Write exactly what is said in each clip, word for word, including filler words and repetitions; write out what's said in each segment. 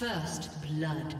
First blood.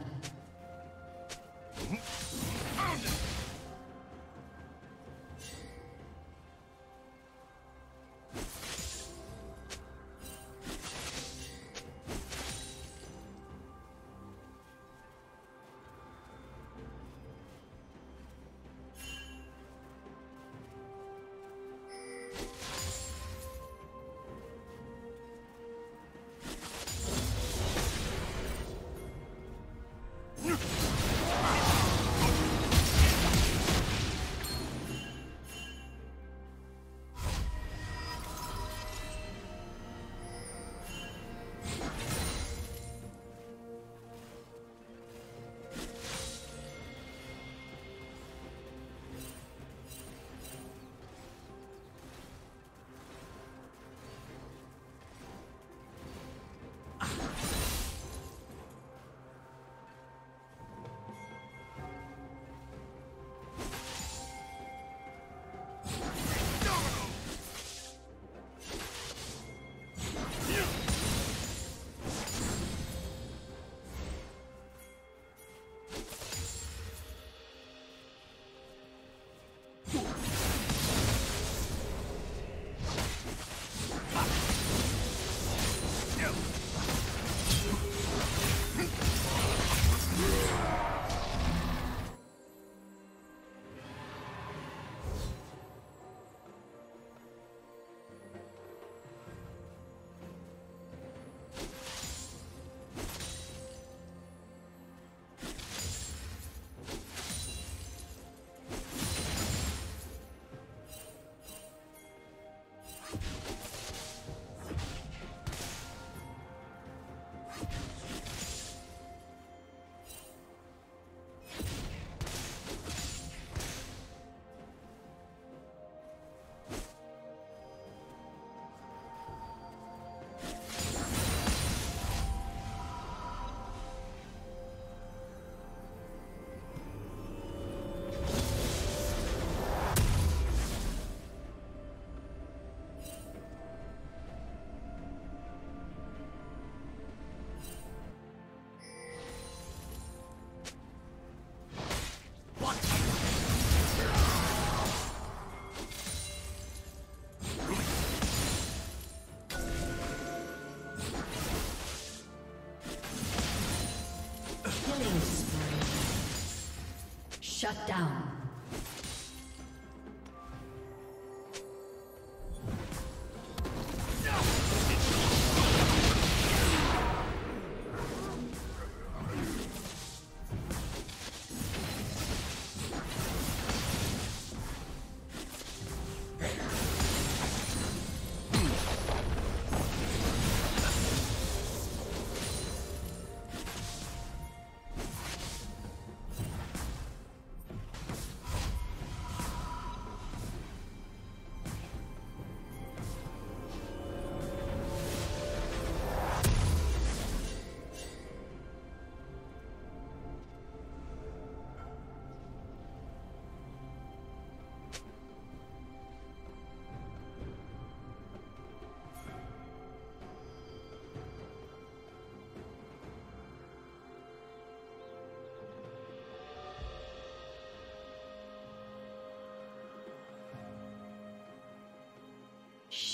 Shut down.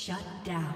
Shut down.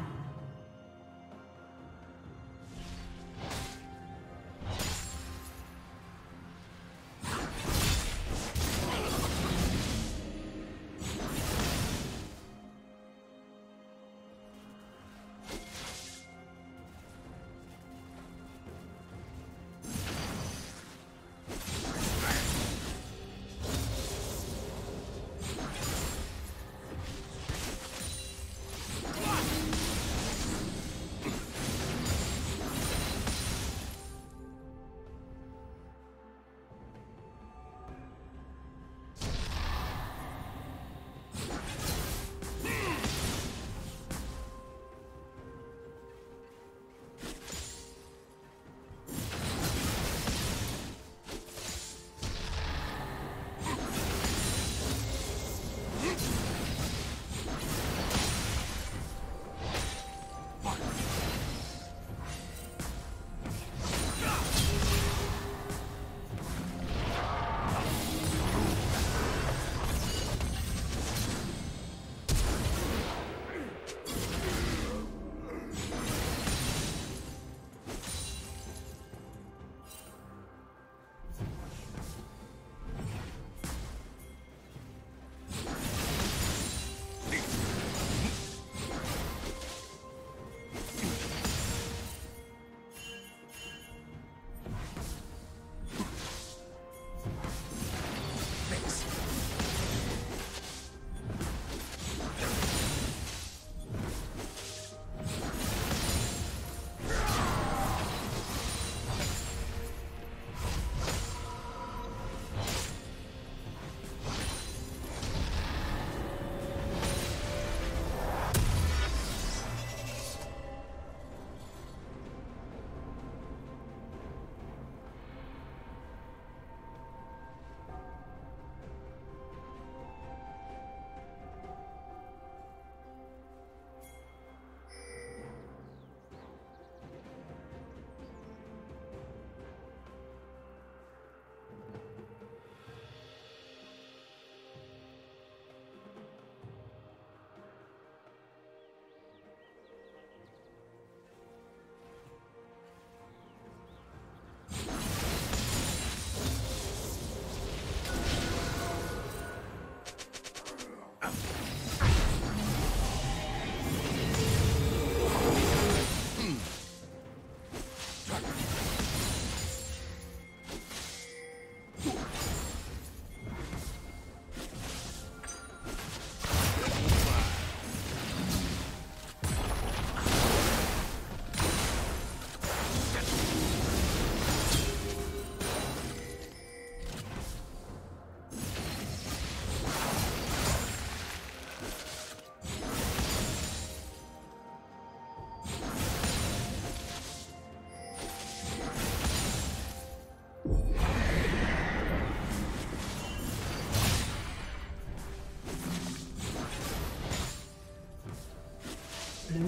Blue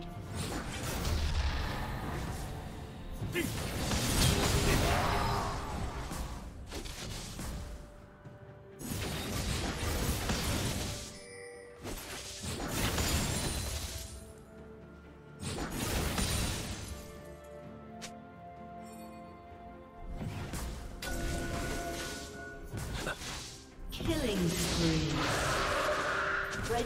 Killing spree. Red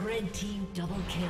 Red team double kill.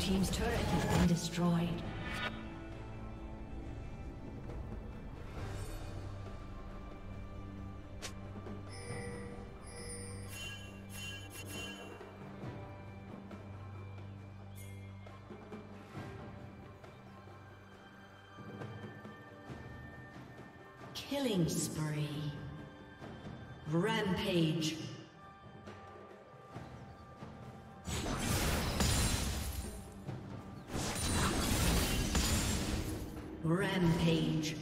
Team's turret has been destroyed. Killing spree. Rampage. Rampage.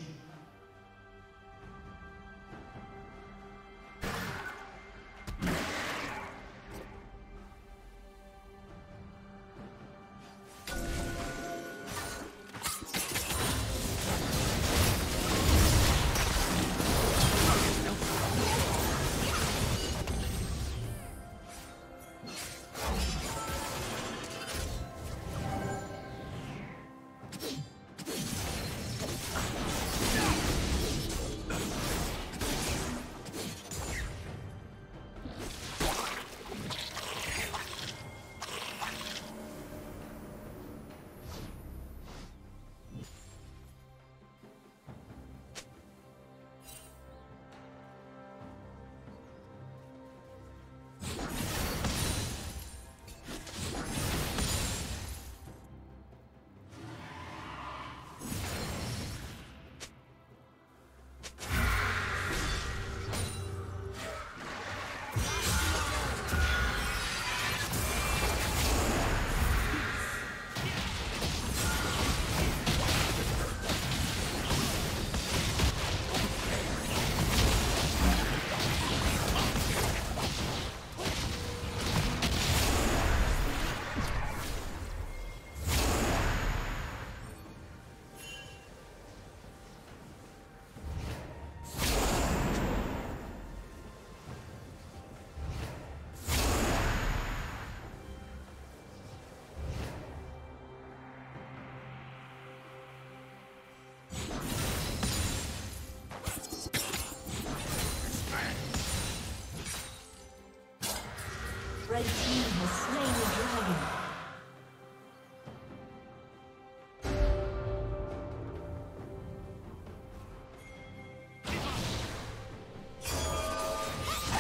Red team has slain the dragon. Unstoppable.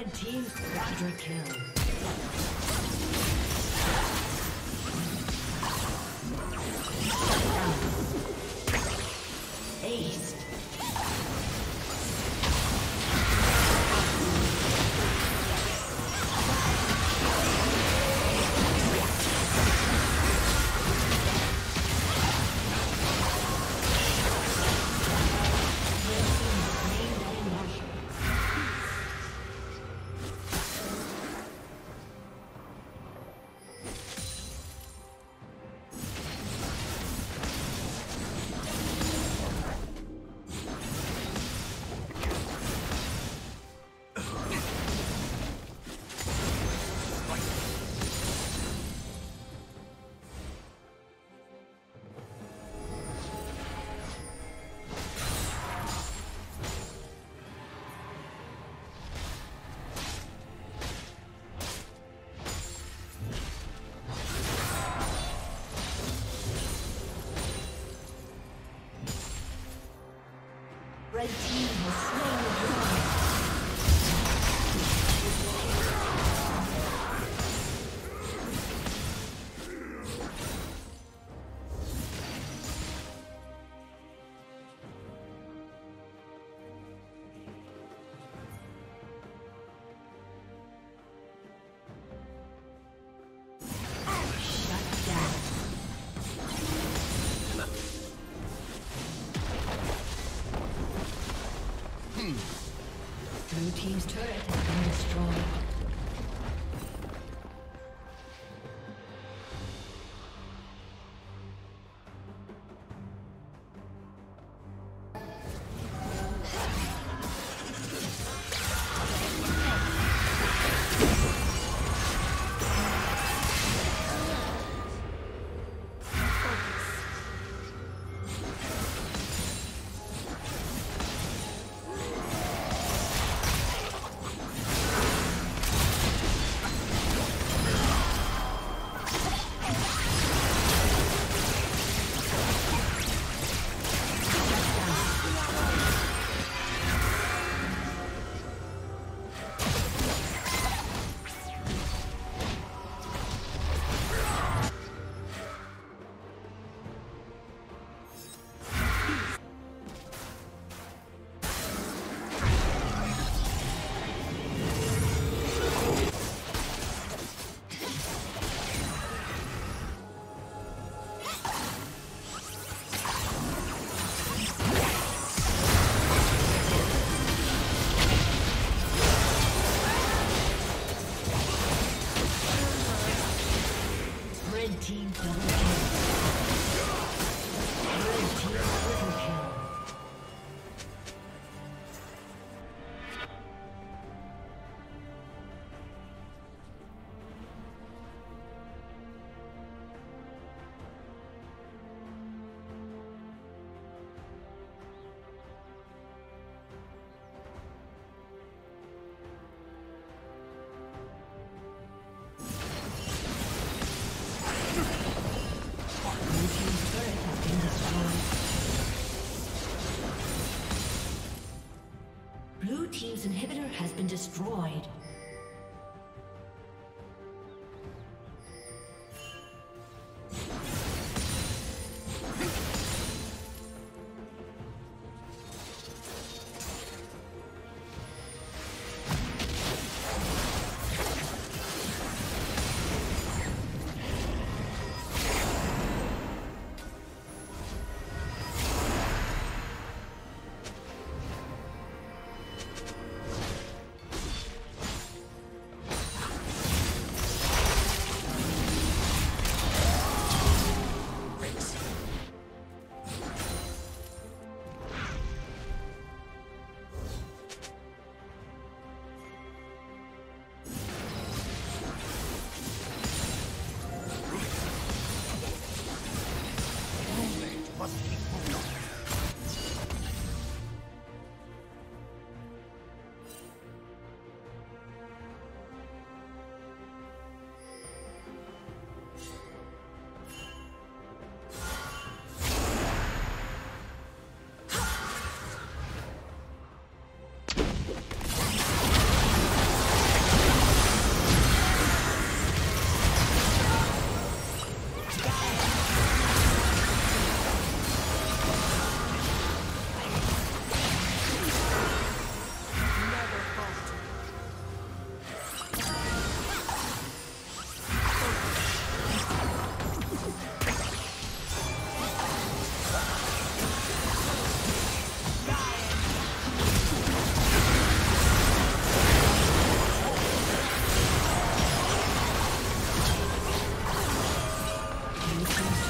Red team quadra kill. Ace. Red team has slain the Blue team's turret has been destroyed. Team's inhibitor has been destroyed. Thank you.